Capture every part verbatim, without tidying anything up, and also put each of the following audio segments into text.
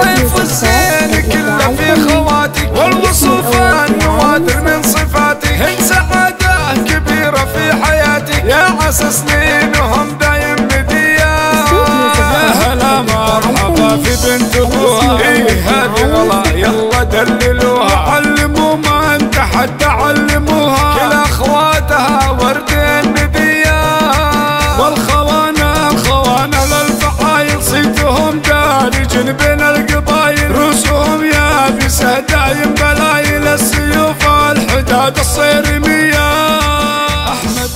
ويف الزين كله في خواتك والوصفان يواتر من صفاتك. هن سعادة كبيرة في حياتك يا عسى سنينهم دايم مدياك. هلا مرحبا في بنت ابوها ايه هذي والله يلا دللوها علموا ما انت حتى علموها كل اخواتها وردين مدياك. والخوانة الخوانة للفعايل صيتهم دارج بين القبايل رؤوسهم يابسة دايم بلايل السيوف الحداد الصير مياه. احمد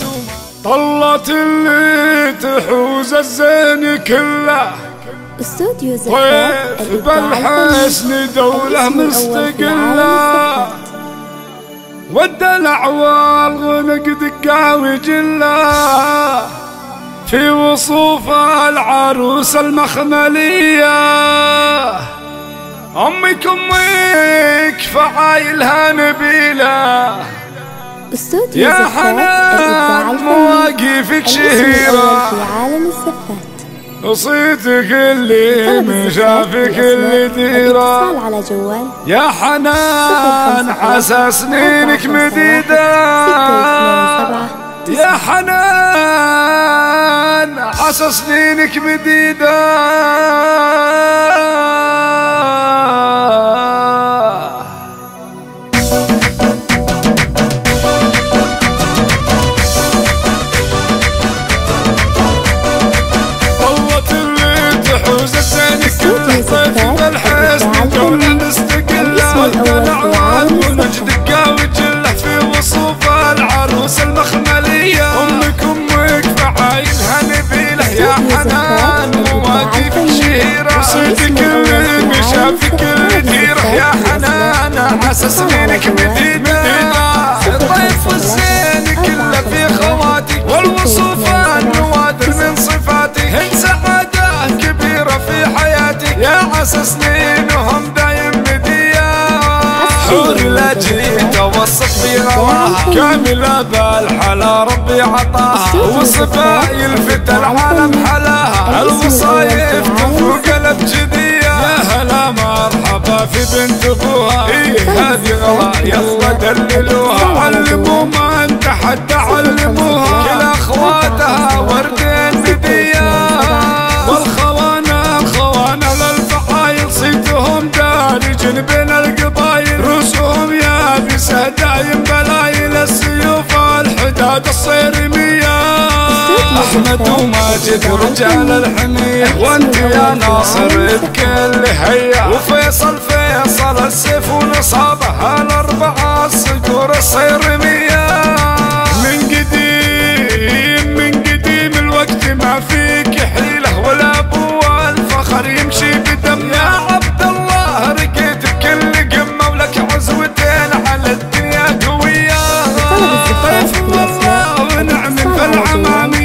طلت اللي تحوز الزين كله استوديو زكاة ويف بالحسن دولة مستقلة والدلع والغنق دقة وجلة في وصوف العروس المخملية. أمك أمك فعايلها نبيلة يا حنان مواقفك شهيرة وصيتك اللي مشافك اللي ديرة يا حنان عسى سنينك مديدة. يا حنان عسى سنينك مديدة. وصيتك اللي مشافك اللي ديره يا حنان عسى سنينك مديدة. الضيف والزين كله في خواتك والوصفان نوادر من صفاتك. هن سعادة كبيرة في حياتك يا عسى سنينهم دايم مدياك. حور الأجهيد وصف في رواها كاملة بالحلا ربي عطاها وصفاء يلفت العالم حلاها الوصايف تفوق الابجدية. يا هلا مرحبا في بنت ابوها ايه هذي غلا يلا دللوها علموا ما انت حتى علموها كل اخواتها وردين مدياك. والخوانة الخوانة للفعايل صيتهم دارج بين القبايل رؤوسهم يابسة دايم بلايل السيوف الحداد الصير مياه. احمد وماجد ورجال الحمية وانت يا ناصر بكل هيا وفيصل فيصل السيف ونصابه هالاربعة الصقور الصير مياه. من قديم من قديم الوقت ما فيك حيله ولا ابو الفخر يمشي بدم. يا عبد الله رقيت بكل قمه ولك عزوتين على الدنيا قويه. طيف والله ونعم فالعمامي